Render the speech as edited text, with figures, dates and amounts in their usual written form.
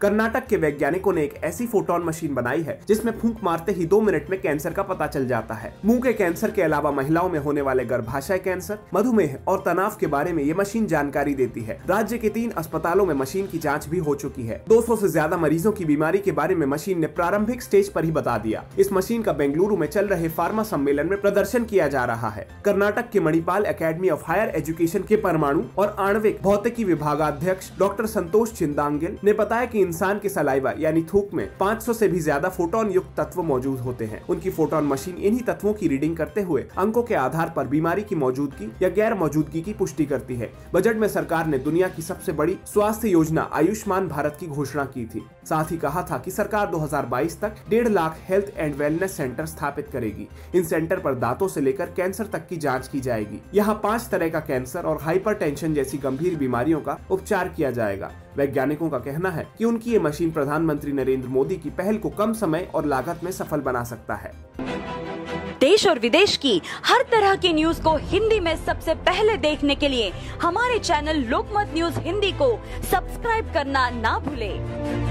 कर्नाटक के वैज्ञानिकों ने एक ऐसी फोटोन मशीन बनाई है जिसमें फूंक मारते ही 2 मिनट में कैंसर का पता चल जाता है। मुंह के कैंसर के अलावा महिलाओं में होने वाले गर्भाशय कैंसर, मधुमेह और तनाव के बारे में ये मशीन जानकारी देती है। राज्य के 3 अस्पतालों में मशीन की जाँच भी हो चुकी है। 200 से ज्यादा मरीजों की बीमारी के बारे में मशीन ने प्रारंभिक स्टेज पर ही बता दिया। इस मशीन का बेंगलुरु में चल रहे फार्मा सम्मेलन में प्रदर्शन किया जा रहा है। कर्नाटक के Manipal academy of higher education के परमाणु और आणविक भौतिकी विभागाध्यक्ष डॉक्टर संतोष चिंदांगिल ने बताया कि इंसान के सलाइवा यानी थूक में 500 से भी ज्यादा फोटोन युक्त तत्व मौजूद होते हैं। उनकी फोटोन मशीन इन्हीं तत्वों की रीडिंग करते हुए अंकों के आधार पर बीमारी की मौजूदगी या गैर मौजूदगी की पुष्टि करती है। बजट में सरकार ने दुनिया की सबसे बड़ी स्वास्थ्य योजना आयुष्मान भारत की घोषणा की थी। साथ ही कहा था कि सरकार 2022 तक 1.5 lakh health and wellness centre स्थापित करेगी। इन सेंटर पर दांतों से लेकर कैंसर तक की जांच की जाएगी। यहाँ 5 तरह का कैंसर और हाइपरटेंशन जैसी गंभीर बीमारियों का उपचार किया जाएगा। वैज्ञानिकों का कहना है कि उनकी ये मशीन प्रधानमंत्री नरेंद्र मोदी की पहल को कम समय और लागत में सफल बना सकता है। देश और विदेश की हर तरह की न्यूज को हिंदी में सबसे पहले देखने के लिए हमारे चैनल लोकमत न्यूज हिंदी को सब्सक्राइब करना ना भूले।